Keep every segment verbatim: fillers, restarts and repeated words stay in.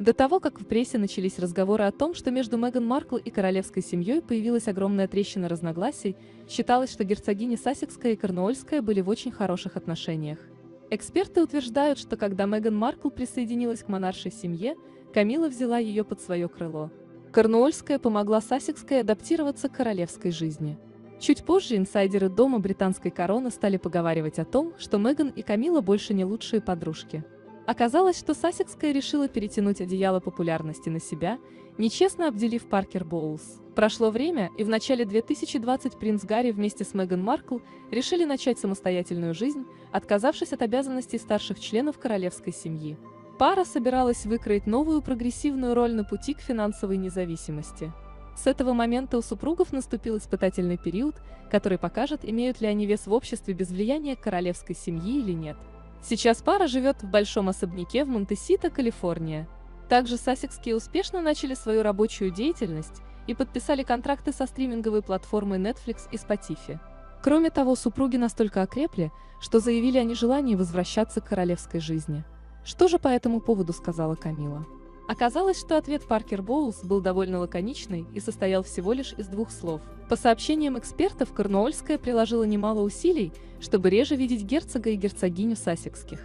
До того, как в прессе начались разговоры о том, что между Меган Маркл и королевской семьей появилась огромная трещина разногласий, считалось, что герцогини Сассекская и Корнуолльская были в очень хороших отношениях. Эксперты утверждают, что когда Меган Маркл присоединилась к монаршей семье, Камилла взяла ее под свое крыло. Корнуолльская помогла Сассекской адаптироваться к королевской жизни. Чуть позже инсайдеры дома британской короны стали поговаривать о том, что Меган и Камилла больше не лучшие подружки. Оказалось, что Сассекская решила перетянуть одеяло популярности на себя, нечестно обделив Паркер-Боулз. Прошло время, и в начале две тысячи двадцатого принц Гарри вместе с Меган Маркл решили начать самостоятельную жизнь, отказавшись от обязанностей старших членов королевской семьи. Пара собиралась выкроить новую прогрессивную роль на пути к финансовой независимости. С этого момента у супругов наступил испытательный период, который покажет, имеют ли они вес в обществе без влияния королевской семьи или нет. Сейчас пара живет в большом особняке в Монтесито, Калифорния. Также Сассекские успешно начали свою рабочую деятельность и подписали контракты со стриминговой платформой Netflix и Spotify. Кроме того, супруги настолько окрепли, что заявили о нежелании возвращаться к королевской жизни. Что же по этому поводу сказала Камилла? Оказалось, что ответ Паркер-Боулз был довольно лаконичный и состоял всего лишь из двух слов. По сообщениям экспертов, Корнуолльская приложила немало усилий, чтобы реже видеть герцога и герцогиню Сассекских.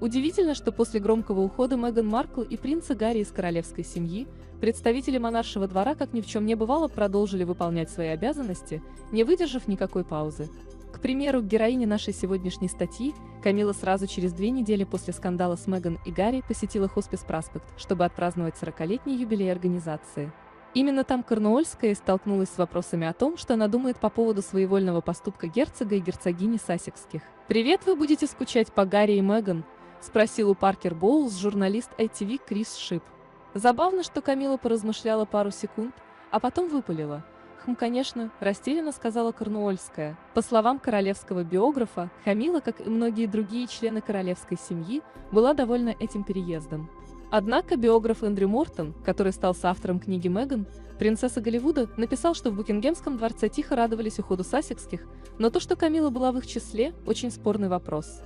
Удивительно, что после громкого ухода Меган Маркл и принца Гарри из королевской семьи, представители монаршего двора, как ни в чем не бывало, продолжили выполнять свои обязанности, не выдержав никакой паузы. К примеру, к героине нашей сегодняшней статьи, Камилла сразу через две недели после скандала с Меган и Гарри посетила хоспис Prospect, чтобы отпраздновать сорокалетний юбилей организации. Именно там Корнуолльская столкнулась с вопросами о том, что она думает по поводу своевольного поступка герцога и герцогини Сассекских. «Привет, вы будете скучать по Гарри и Меган?» – спросил у Паркер-Боулз журналист Etic Крис Шип. Забавно, что Камилла поразмышляла пару секунд, а потом выпалила. «Хм, конечно», – растерянно сказала Корнуолльская. По словам королевского биографа, Камилла, как и многие другие члены королевской семьи, была довольна этим переездом. Однако биограф Эндрю Мортон, который стал соавтором книги «Меган, принцесса Голливуда», написал, что в Букингемском дворце тихо радовались уходу Сассекских, но то, что Камилла была в их числе – очень спорный вопрос.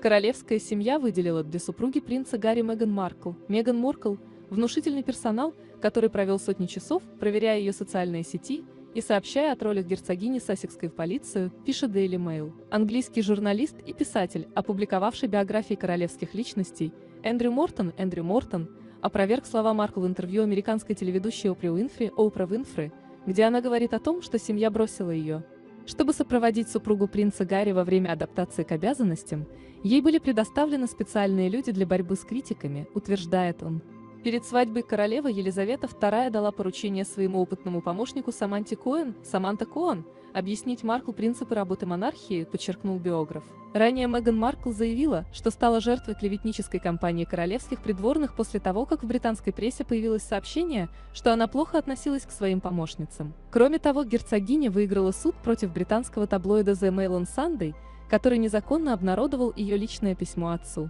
Королевская семья выделила для супруги принца Гарри Меган Маркл, Меган Маркл, внушительный персонал, который провел сотни часов, проверяя ее социальные сети и сообщая о троллях герцогини Сассекской в полицию, пишет Daily Mail. Английский журналист и писатель, опубликовавший биографии королевских личностей, Эндрю Мортон, Эндрю Мортон, опроверг слова Маркл в интервью американской телеведущей Опре Уинфри, Опра Уинфри, где она говорит о том, что семья бросила ее. Чтобы сопроводить супругу принца Гарри во время адаптации к обязанностям, ей были предоставлены специальные люди для борьбы с критиками, утверждает он. Перед свадьбой королева Елизавета вторая дала поручение своему опытному помощнику Саманте Коэн, Саманта Коэн, объяснить Маркл принципы работы монархии, подчеркнул биограф. Ранее Меган Маркл заявила, что стала жертвой клеветнической кампании королевских придворных после того, как в британской прессе появилось сообщение, что она плохо относилась к своим помощницам. Кроме того, герцогиня выиграла суд против британского таблоида The Mail on Sunday, который незаконно обнародовал ее личное письмо отцу.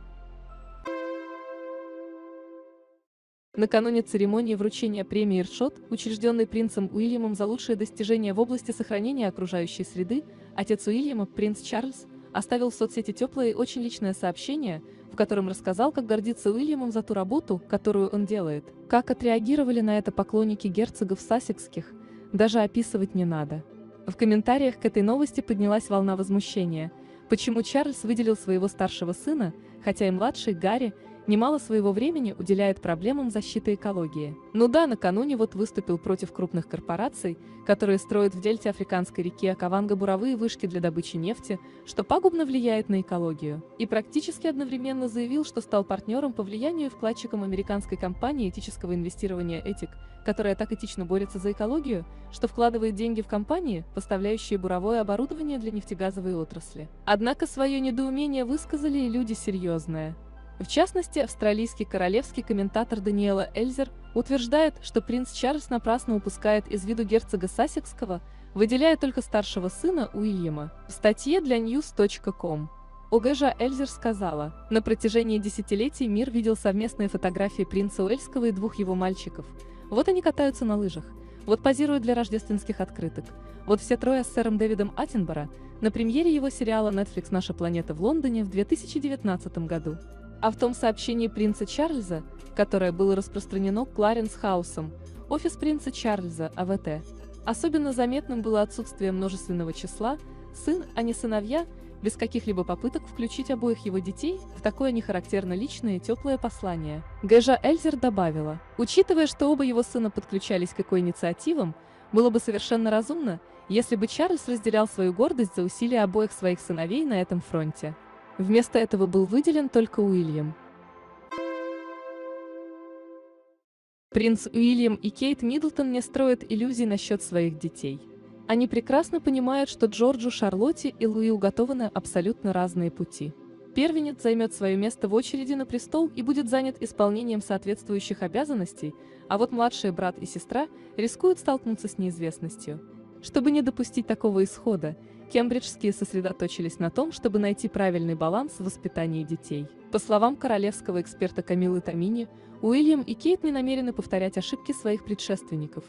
Накануне церемонии вручения премии Earthshot, учрежденной принцем Уильямом за лучшие достижения в области сохранения окружающей среды, отец Уильяма, принц Чарльз, оставил в соцсети теплое и очень личное сообщение, в котором рассказал, как гордится Уильямом за ту работу, которую он делает. Как отреагировали на это поклонники герцогов Сассекских, даже описывать не надо. В комментариях к этой новости поднялась волна возмущения. Почему Чарльз выделил своего старшего сына, хотя и младший Гарри, немало своего времени уделяет проблемам защиты экологии. Ну да, накануне вот выступил против крупных корпораций, которые строят в дельте африканской реки Окаванго буровые вышки для добычи нефти, что пагубно влияет на экологию. И практически одновременно заявил, что стал партнером по влиянию и вкладчиком американской компании этического инвестирования Etic, которая так этично борется за экологию, что вкладывает деньги в компании, поставляющие буровое оборудование для нефтегазовой отрасли. Однако свое недоумение высказали и люди серьезные. В частности, австралийский королевский комментатор Даниэла Элзер утверждает, что принц Чарльз напрасно упускает из виду герцога Сассекского, выделяя только старшего сына Уильяма. В статье для ньюс точка ком Огежа Эльзер сказала: «На протяжении десятилетий мир видел совместные фотографии принца Уэльского и двух его мальчиков. Вот они катаются на лыжах, вот позируют для рождественских открыток, вот все трое с сэром Дэвидом Аттенборо на премьере его сериала Netflix «Наша планета» в Лондоне в две тысячи девятнадцатом году». а в том сообщении принца Чарльза, которое было распространено Кларенс-хаусом, офис принца Чарльза, АВТ. Особенно заметным было отсутствие множественного числа «сын», а не «сыновья», без каких-либо попыток включить обоих его детей в такое нехарактерно личное и теплое послание. Гэжа Эльзер добавила, учитывая, что оба его сына подключались к эко инициативам, было бы совершенно разумно, если бы Чарльз разделял свою гордость за усилия обоих своих сыновей на этом фронте. Вместо этого был выделен только Уильям. Принц Уильям и Кейт Миддлтон не строят иллюзий насчет своих детей. Они прекрасно понимают, что Джорджу, Шарлотте и Луи уготованы абсолютно разные пути. Первенец займет свое место в очереди на престол и будет занят исполнением соответствующих обязанностей, а вот младший брат и сестра рискуют столкнуться с неизвестностью. Чтобы не допустить такого исхода, кембриджские сосредоточились на том, чтобы найти правильный баланс в воспитании детей. По словам королевского эксперта Камиллы Томини, Уильям и Кейт не намерены повторять ошибки своих предшественников.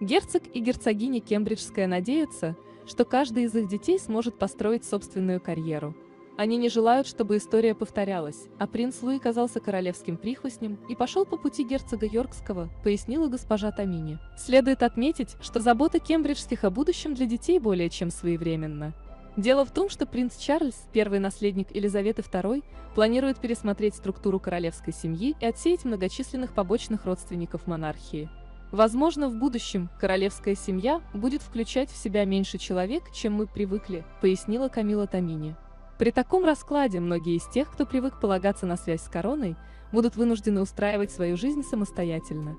Герцог и герцогиня Кембриджская надеются, что каждый из их детей сможет построить собственную карьеру. Они не желают, чтобы история повторялась, а принц Луи казался королевским прихвостнем и пошел по пути герцога Йоркского, пояснила госпожа Томини. Следует отметить, что забота кембриджских о будущем для детей более чем своевременна. Дело в том, что принц Чарльз, первый наследник Елизаветы второй, планирует пересмотреть структуру королевской семьи и отсеять многочисленных побочных родственников монархии. Возможно, в будущем королевская семья будет включать в себя меньше человек, чем мы привыкли, пояснила Камилла Томини. При таком раскладе многие из тех, кто привык полагаться на связь с короной, будут вынуждены устраивать свою жизнь самостоятельно.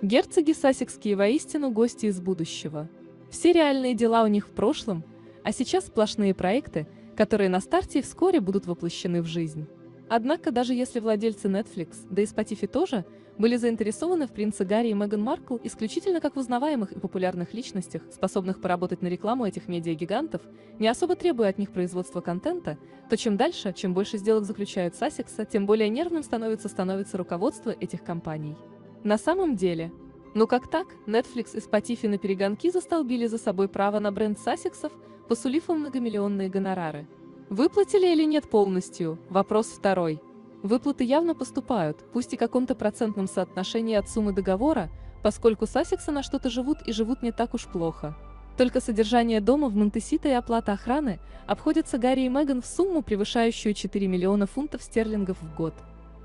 Герцоги сассекские воистину гости из будущего. Все реальные дела у них в прошлом, а сейчас сплошные проекты, которые на старте и вскоре будут воплощены в жизнь. Однако даже если владельцы Netflix, да и Spotify тоже, были заинтересованы в принце Гарри и Меган Маркл исключительно как в узнаваемых и популярных личностях, способных поработать на рекламу этих медиагигантов, не особо требуя от них производства контента, то чем дальше, чем больше сделок заключают Сассекса, тем более нервным становится становится руководство этих компаний. На самом деле, ну как так, Netflix и Spotify наперегонки застолбили за собой право на бренд Сассексов, посулив им многомиллионные гонорары. Выплатили или нет полностью? Вопрос второй. Выплаты явно поступают, пусть и в каком-то процентном соотношении от суммы договора, поскольку Сассексы на что-то живут и живут не так уж плохо. Только содержание дома в Монтесито и оплата охраны обходятся Гарри и Меган в сумму, превышающую четыре миллиона фунтов стерлингов в год.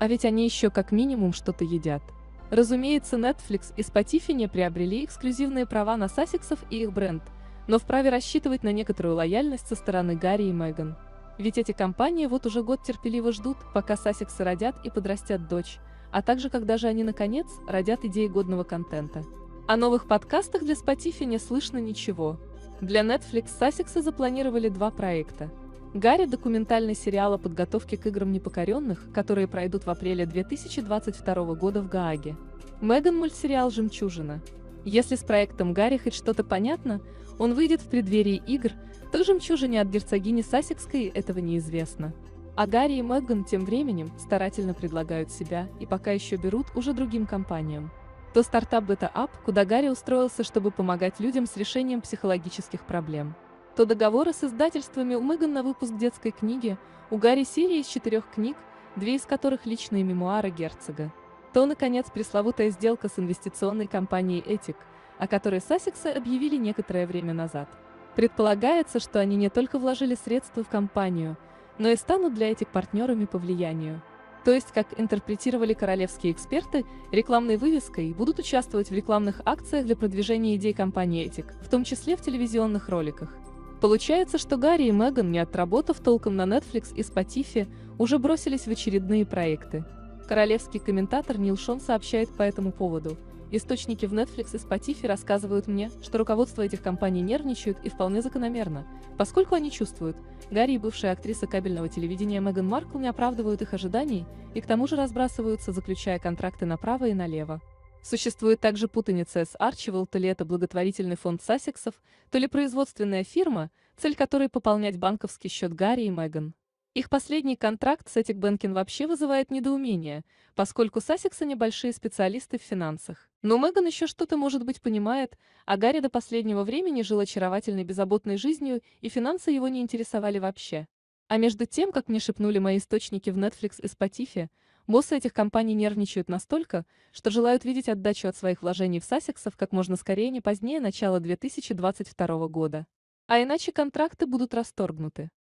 А ведь они еще как минимум что-то едят. Разумеется, Netflix и Spotify не приобрели эксклюзивные права на Сассексов и их бренд, но вправе рассчитывать на некоторую лояльность со стороны Гарри и Меган. Ведь эти компании вот уже год терпеливо ждут, пока Сассексы родят и подрастят дочь, а также когда же они, наконец, родят идеи годного контента. О новых подкастах для Spotify не слышно ничего. Для Netflix Сассексы запланировали два проекта. Гарри – документальный сериал о подготовке к играм непокоренных, которые пройдут в апреле две тысячи двадцать второго года в Гааге. Меган – мультсериал «Жемчужина». Если с проектом Гарри хоть что-то понятно, он выйдет в преддверии игр, то «Жемчужине» от герцогини Сассекской этого неизвестно. А Гарри и Меган тем временем старательно предлагают себя и пока еще берут уже другим компаниям. То стартап BetterUp, куда Гарри устроился, чтобы помогать людям с решением психологических проблем. То договоры с издательствами у Меган на выпуск детской книги, у Гарри серии из четырех книг, две из которых личные мемуары герцога. То, наконец, пресловутая сделка с инвестиционной компанией Etic, о которой Сассексы объявили некоторое время назад. Предполагается, что они не только вложили средства в компанию, но и станут для Etic партнерами по влиянию. То есть, как интерпретировали королевские эксперты, рекламной вывеской будут участвовать в рекламных акциях для продвижения идей компании Etic, в том числе в телевизионных роликах. Получается, что Гарри и Меган, не отработав толком на Netflix и Spotify, уже бросились в очередные проекты. Королевский комментатор Нил Шон сообщает по этому поводу. Источники в Netflix и Spotify рассказывают мне, что руководство этих компаний нервничают и вполне закономерно, поскольку они чувствуют, Гарри и бывшая актриса кабельного телевидения Меган Маркл не оправдывают их ожиданий и к тому же разбрасываются, заключая контракты направо и налево. Существует также путаница с Archival, то ли это благотворительный фонд Сассексов, то ли производственная фирма, цель которой пополнять банковский счет Гарри и Меган. Их последний контракт с Etic Banking вообще вызывает недоумение, поскольку Сассексы небольшие специалисты в финансах. Но Меган еще что-то, может быть, понимает, а Гарри до последнего времени жил очаровательной беззаботной жизнью, и финансы его не интересовали вообще. А между тем, как мне шепнули мои источники в Netflix и Spotify, боссы этих компаний нервничают настолько, что желают видеть отдачу от своих вложений в Сассексов как можно скорее, не позднее начала две тысячи двадцать второго года. А иначе контракты будут расторгнуты.